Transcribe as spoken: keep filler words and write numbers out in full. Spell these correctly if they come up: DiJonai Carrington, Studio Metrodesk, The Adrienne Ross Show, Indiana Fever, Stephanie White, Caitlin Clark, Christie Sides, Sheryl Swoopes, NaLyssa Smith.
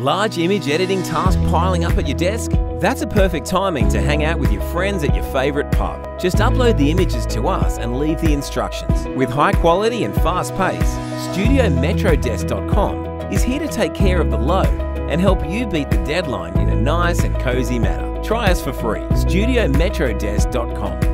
Large image editing tasks piling up at your desk? That's a perfect timing to hang out with your friends at your favourite pub. Just upload the images to us and leave the instructions. With high quality and fast pace, Studio Metrodesk dot com is here to take care of the load and help you beat the deadline in a nice and cosy manner. Try us for free, Studio Metrodesk dot com.